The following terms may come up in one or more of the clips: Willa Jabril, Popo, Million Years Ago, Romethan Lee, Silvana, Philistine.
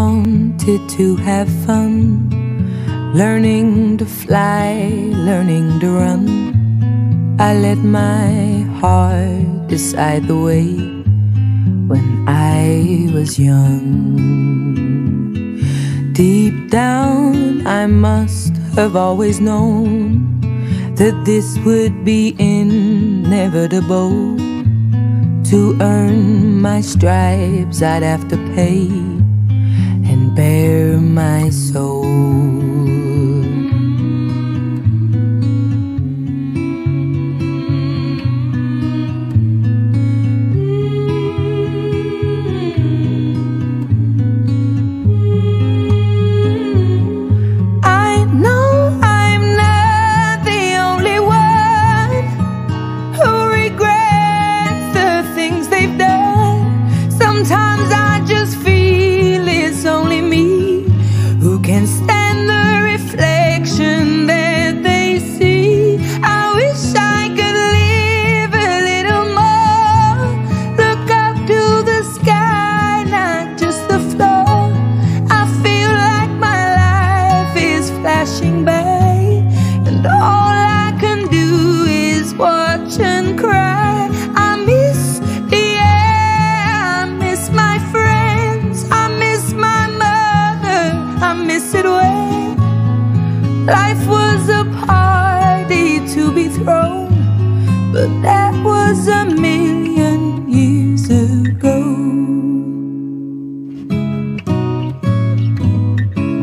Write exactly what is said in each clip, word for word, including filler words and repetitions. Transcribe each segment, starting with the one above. wanted to have fun, learning to fly, learning to run. I let my heart decide the way when I was young. Deep down, I must have always known that this would be inevitable. To earn my stripes, I'd have to pay and bare my soul. Sometimes I just feel it's only me who can stand the reflection that they see. I wish I could live a little more, look up to the sky, not just the floor. I feel like my life is flashing by, and all I can do is watch and cry. I miss the life was a party to be thrown, but that was a million years ago.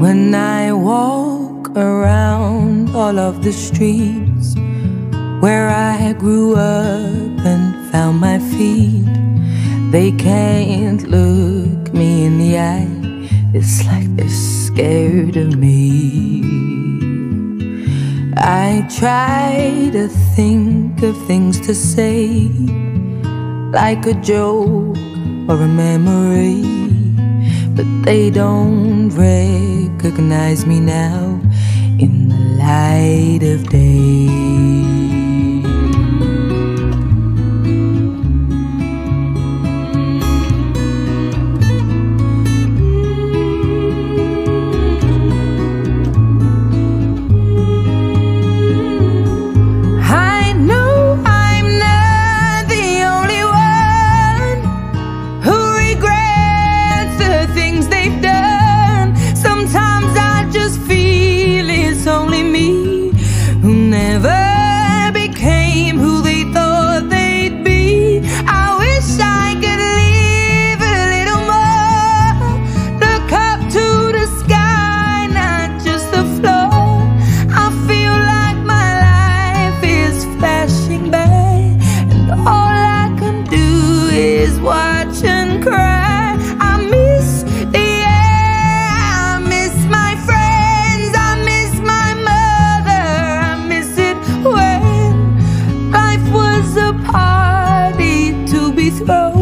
When I walk around all of the streets where I grew up and found my feet, they can't look me in the eye, it's like they're scared of me. I try to think of things to say, like a joke or a memory, but they don't recognize me now in the light of day. Watch and cry. I miss the air, I miss my friends, I miss my mother, I miss it when life was a party to be thrown.